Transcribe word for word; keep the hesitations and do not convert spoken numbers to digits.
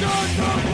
No, no, no.